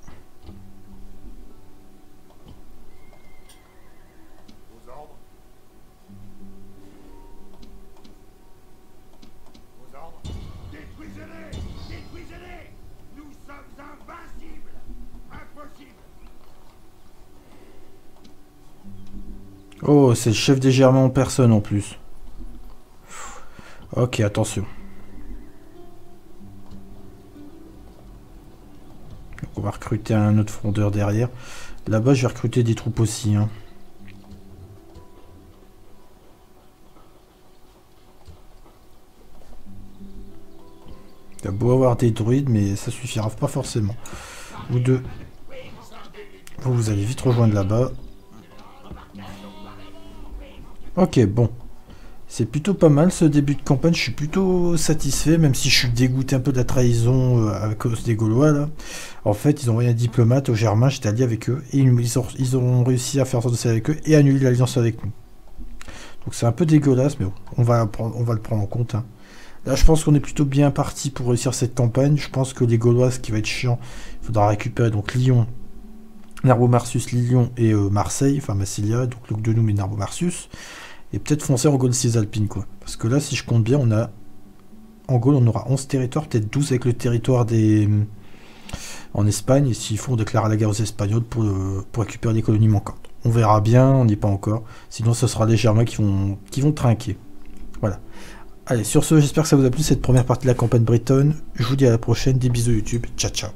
Oh, c'est le chef des Germains en personne en plus. Ok, attention. Donc on va recruter un autre frondeur derrière. Là-bas, je vais recruter des troupes aussi. Hein. Il y a beau avoir des druides, mais ça suffira pas forcément. Ou deux. Vous, vous allez vite rejoindre là-bas. Ok, bon. C'est plutôt pas mal ce début de campagne. Je suis plutôt satisfait, même si je suis dégoûté un peu de la trahison à cause des Gaulois. Là. En fait, ils ont envoyé un diplomate aux Germains, j'étais allié avec eux. Et ils ont réussi à faire sortir avec eux et annuler l'alliance avec nous. Donc c'est un peu dégueulasse, mais bon, on va le prendre en compte. Hein. Là, je pense qu'on est plutôt bien parti pour réussir cette campagne. Je pense que les Gaulois, ce qui va être chiant, il faudra récupérer donc Lyon, Narbo Martius, Lyon et Marseille, enfin Massilia, donc Lugdunum et Narbo Martius. Et peut-être foncer en Gaule Cisalpine, quoi. Parce que là, si je compte bien, on a... En Gaule, on aura 11 territoires, peut-être 12 avec le territoire des... En Espagne, et s'il faut, on déclarera la guerre aux Espagnols pour récupérer les colonies manquantes. On verra bien, on n'y est pas encore. Sinon, ce sera les Germains qui vont trinquer. Voilà. Allez, sur ce, j'espère que ça vous a plu, cette première partie de la campagne bretonne. Je vous dis à la prochaine, des bisous YouTube, ciao ciao.